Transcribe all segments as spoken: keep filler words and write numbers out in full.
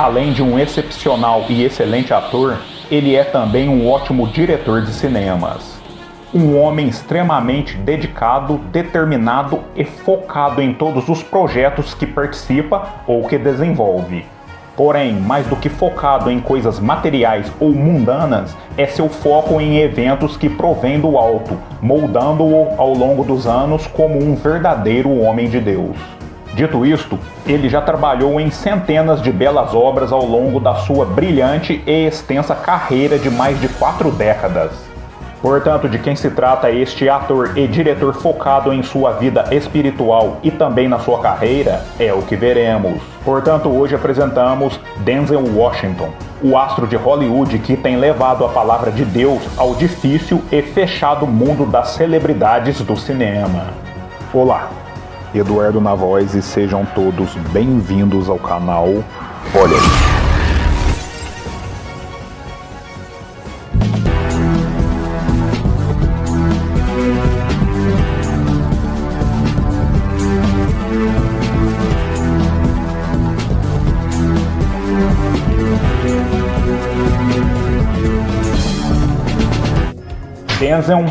Além de um excepcional e excelente ator, ele é também um ótimo diretor de cinemas. Um homem extremamente dedicado, determinado e focado em todos os projetos que participa ou que desenvolve. Porém, mais do que focado em coisas materiais ou mundanas, é seu foco em eventos que provém do alto, moldando-o ao longo dos anos como um verdadeiro homem de Deus. Dito isto, ele já trabalhou em centenas de belas obras ao longo da sua brilhante e extensa carreira de mais de quatro décadas. Portanto, de quem se trata este ator e diretor focado em sua vida espiritual e também na sua carreira, é o que veremos. Portanto, hoje apresentamos Denzel Washington, o astro de Hollywood que tem levado a palavra de Deus ao difícil e fechado mundo das celebridades do cinema. Olá! Eduardo na voz e sejam todos bem-vindos ao canal Olha Aí. Denzel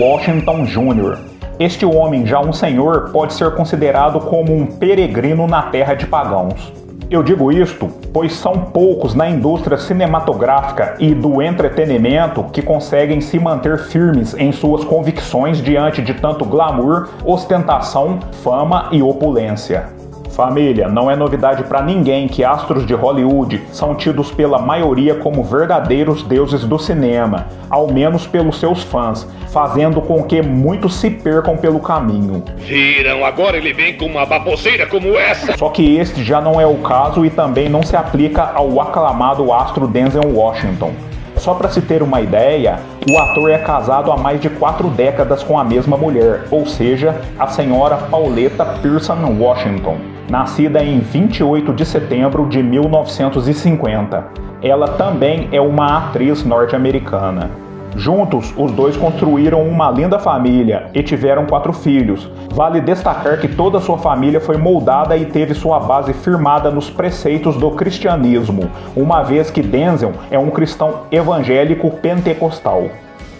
Washington Júnior Este homem, já um senhor, pode ser considerado como um peregrino na terra de pagãos. Eu digo isto, pois são poucos na indústria cinematográfica e do entretenimento que conseguem se manter firmes em suas convicções diante de tanto glamour, ostentação, fama e opulência. Família, não é novidade para ninguém que astros de Hollywood são tidos pela maioria como verdadeiros deuses do cinema, ao menos pelos seus fãs, fazendo com que muitos se percam pelo caminho. Viram, agora ele vem com uma baboseira como essa! Só que este já não é o caso e também não se aplica ao aclamado astro Denzel Washington. Só para se ter uma ideia, o ator é casado há mais de quatro décadas com a mesma mulher, ou seja, a senhora Pauleta Pearson Washington, nascida em vinte e oito de setembro de mil novecentos e cinquenta. Ela também é uma atriz norte-americana. Juntos, os dois construíram uma linda família e tiveram quatro filhos. Vale destacar que toda sua família foi moldada e teve sua base firmada nos preceitos do cristianismo, uma vez que Denzel é um cristão evangélico pentecostal.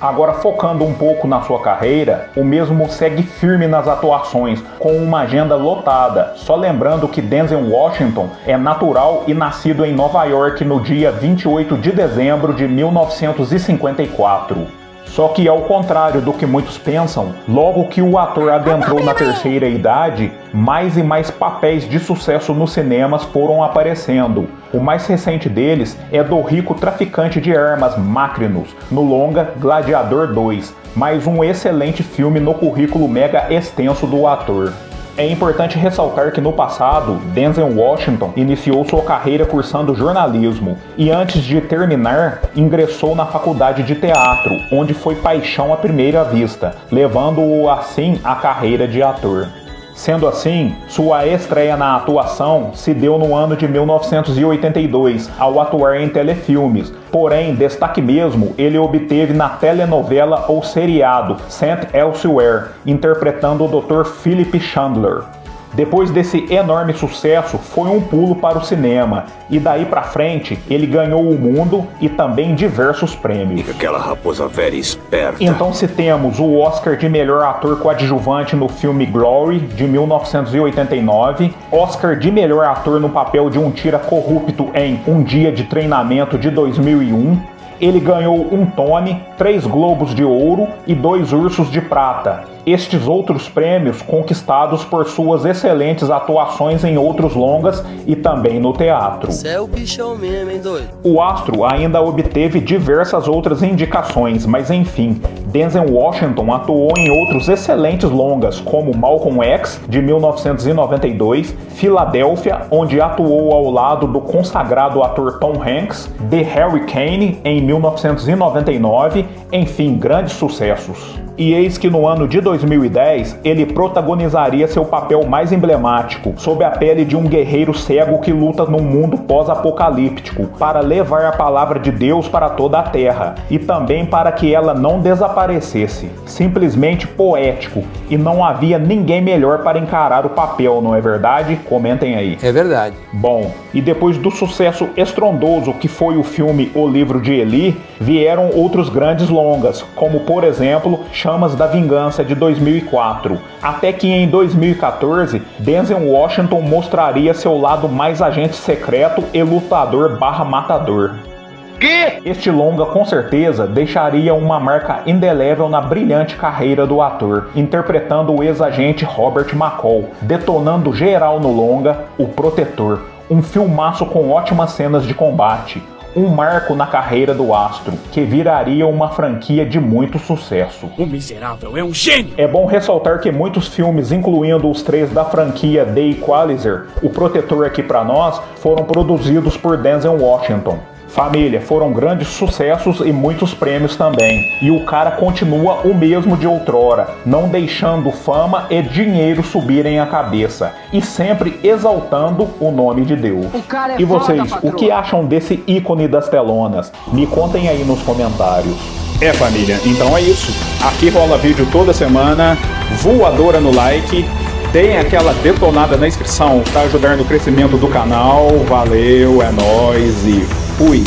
Agora, focando um pouco na sua carreira, o mesmo segue firme nas atuações, com uma agenda lotada. Só lembrando que Denzel Washington é natural e nascido em Nova York no dia vinte e oito de dezembro de mil novecentos e cinquenta e quatro. Só que, ao contrário do que muitos pensam, logo que o ator adentrou na terceira idade, mais e mais papéis de sucesso nos cinemas foram aparecendo. O mais recente deles é do rico traficante de armas Macrinus, no longa Gladiador dois, mais um excelente filme no currículo mega extenso do ator. É importante ressaltar que no passado, Denzel Washington iniciou sua carreira cursando jornalismo e antes de terminar, ingressou na faculdade de teatro, onde foi paixão à primeira vista, levando-o assim à carreira de ator. Sendo assim, sua estreia na atuação se deu no ano de mil novecentos e oitenta e dois, ao atuar em telefilmes. Porém, destaque mesmo ele obteve na telenovela ou seriado Saint Elsewhere, interpretando o doutor Philip Chandler. Depois desse enorme sucesso, foi um pulo para o cinema, e daí pra frente, ele ganhou o mundo e também diversos prêmios. Aquela raposa velha esperta. Então, se temos o Oscar de melhor ator coadjuvante no filme Glory, de mil novecentos e oitenta e nove, Oscar de melhor ator no papel de um tira corrupto em Um Dia de Treinamento, de dois mil e um, ele ganhou um Tony, três Globos de Ouro e dois Ursos de Prata. Estes outros prêmios conquistados por suas excelentes atuações em outros longas e também no teatro. Cê é o bichão mesmo, hein, doido? O astro ainda obteve diversas outras indicações, mas enfim, Denzel Washington atuou em outros excelentes longas, como Malcolm X, de mil novecentos e noventa e dois, Filadélfia, onde atuou ao lado do consagrado ator Tom Hanks, The Hurricane, em mil novecentos e noventa e nove, enfim, grandes sucessos. E eis que no ano de dois mil e dois dois mil e dez, ele protagonizaria seu papel mais emblemático, sob a pele de um guerreiro cego que luta num mundo pós-apocalíptico, para levar a palavra de Deus para toda a Terra, e também para que ela não desaparecesse. Simplesmente poético, e não havia ninguém melhor para encarar o papel, não é verdade? Comentem aí. É verdade. Bom, e depois do sucesso estrondoso que foi o filme O Livro de Eli, vieram outros grandes longas, como por exemplo, Chamas da Vingança de dois mil e quatro, até que em dois mil e quatorze, Denzel Washington mostraria seu lado mais agente secreto e lutador barra matador. Este longa com certeza deixaria uma marca indelével na brilhante carreira do ator, interpretando o ex-agente Robert McCall, detonando geral no longa O Protetor, um filmaço com ótimas cenas de combate, um marco na carreira do astro, que viraria uma franquia de muito sucesso. O miserável é um gênio! É bom ressaltar que muitos filmes, incluindo os três da franquia The Equalizer, O Protetor aqui pra nós, foram produzidos por Denzel Washington. Família, foram grandes sucessos e muitos prêmios também. E o cara continua o mesmo de outrora, não deixando fama e dinheiro subirem a cabeça. E sempre exaltando o nome de Deus. O cara é e vocês, foda, o que acham desse ícone das telonas? Me contem aí nos comentários. É, família, então é isso. Aqui rola vídeo toda semana, voadora no like. Deem aquela detonada na inscrição para ajudar no crescimento do canal. Valeu, é nóis e fui!